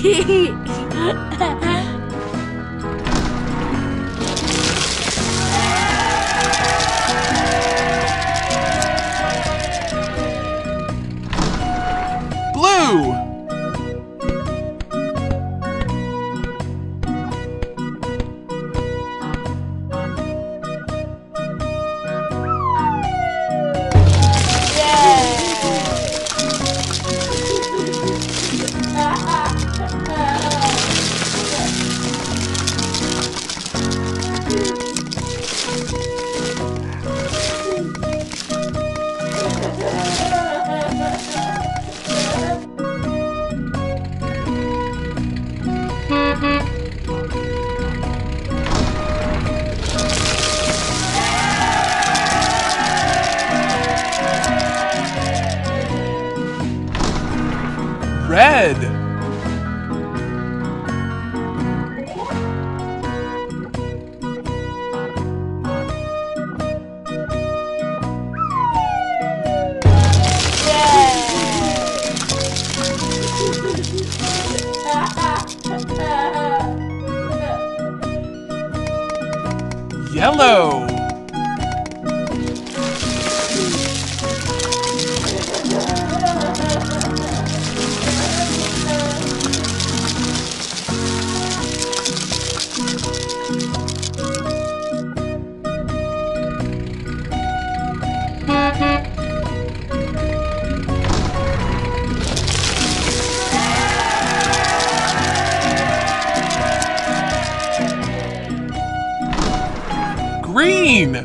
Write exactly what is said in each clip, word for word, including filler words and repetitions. Blue. Red. Yellow. Green.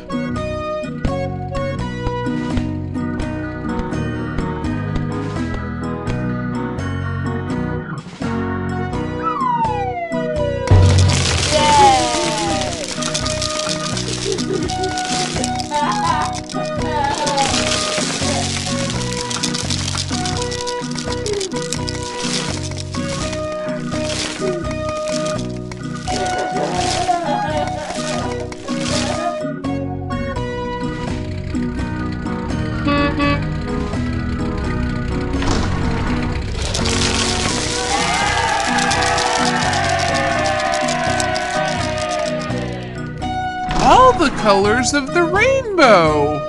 All the colors of the rainbow!